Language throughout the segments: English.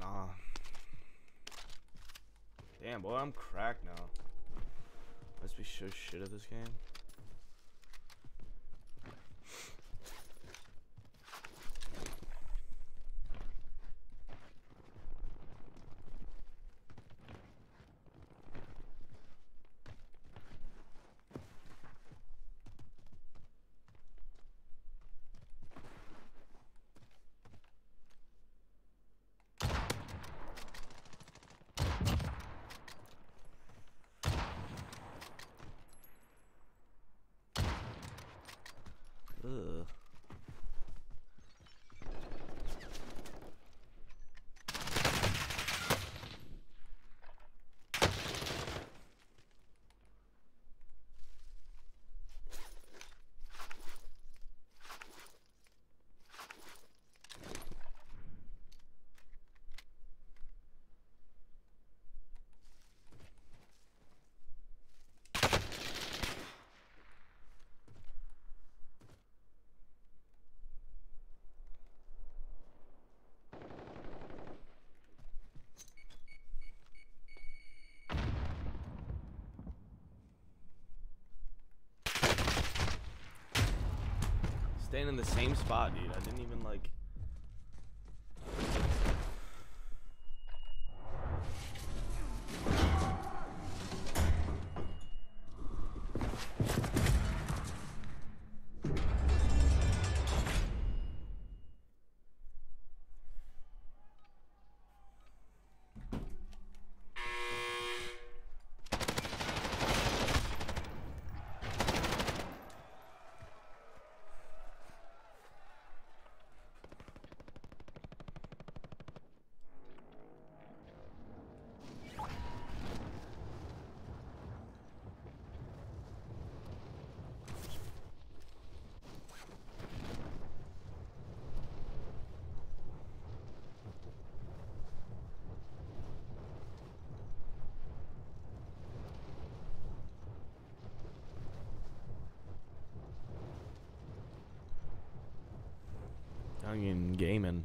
nah. Damn, boy, I'm cracked now. Must be so shit at this game. Staying in the same spot, dude. I didn't even like. In gaming.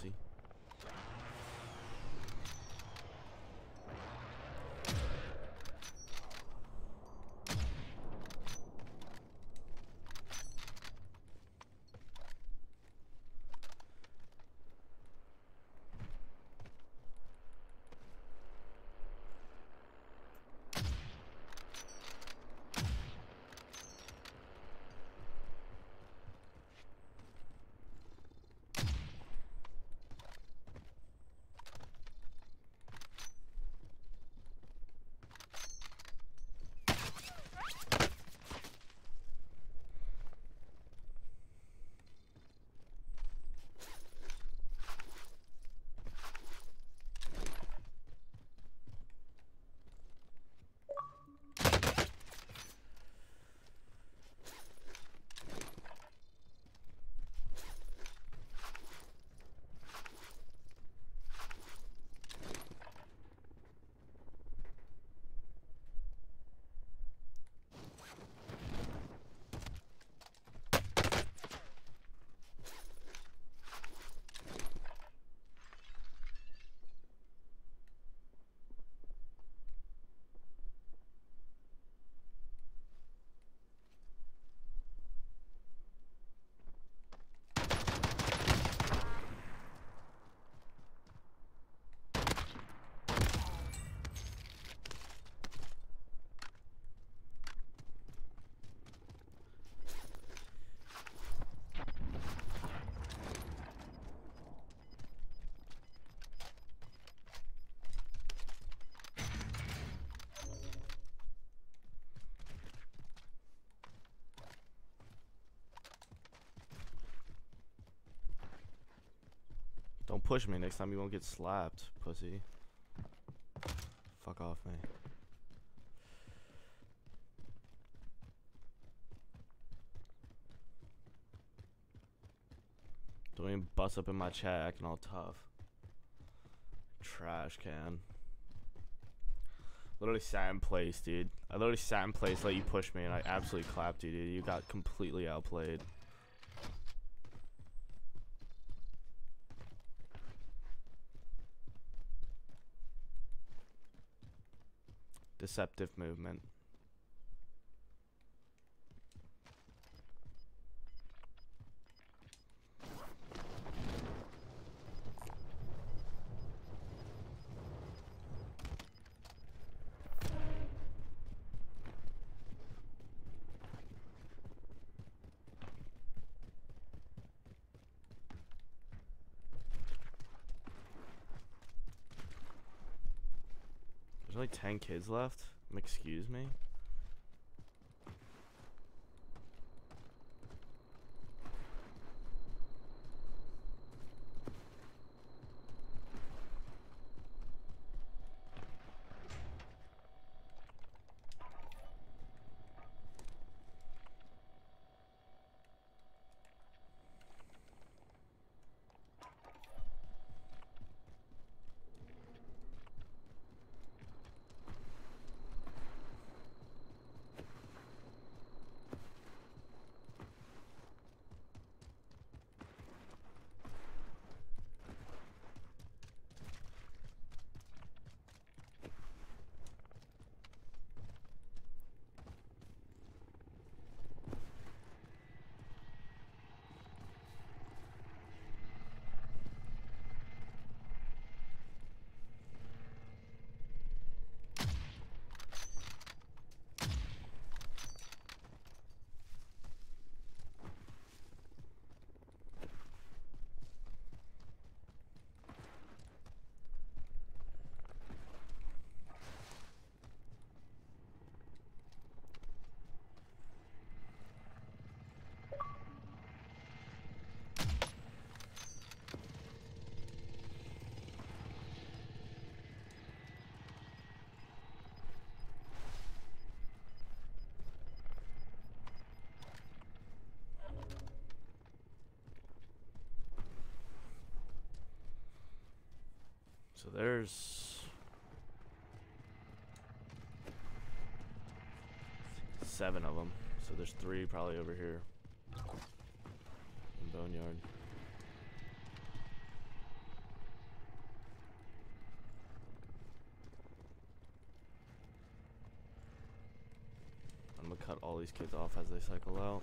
pussy. Don't push me. Next time you won't get slapped, pussy. Fuck off, man. Don't even bust up in my chat acting all tough. Trash can. Literally sat in place, dude. I literally sat in place, let you push me, and I absolutely clapped you, dude. You got completely outplayed. Deceptive movement. There's only 10 kids left? Excuse me? So there's 7 of them. So there's 3 probably over here in Boneyard. all these kids off as they cycle out.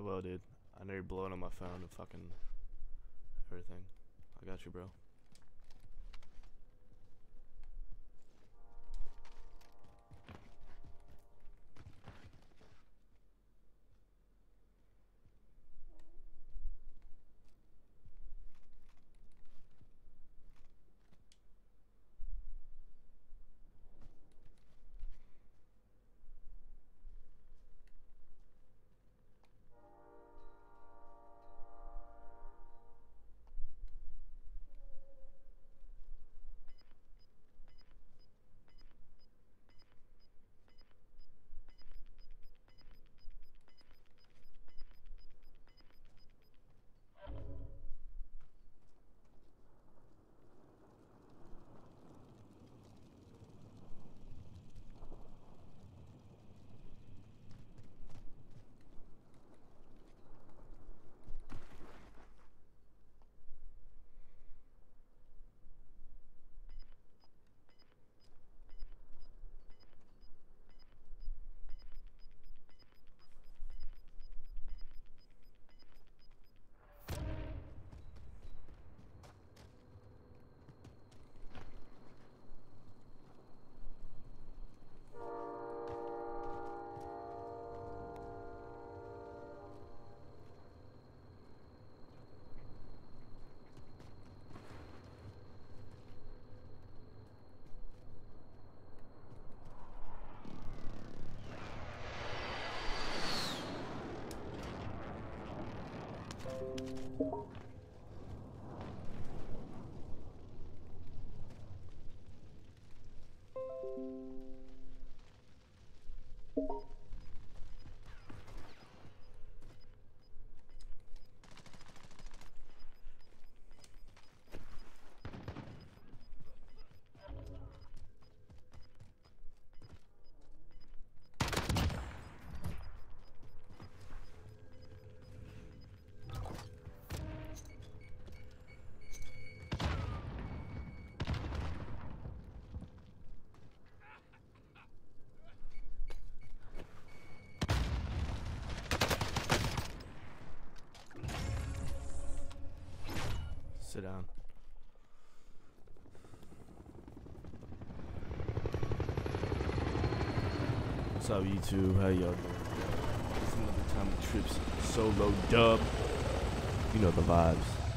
Well, dude, I know you're blowing up my phone and fucking everything. I got you, bro. Sit down. What's up, YouTube? How y'all doing? It's another time of Trips Solo Dub. You know the vibes.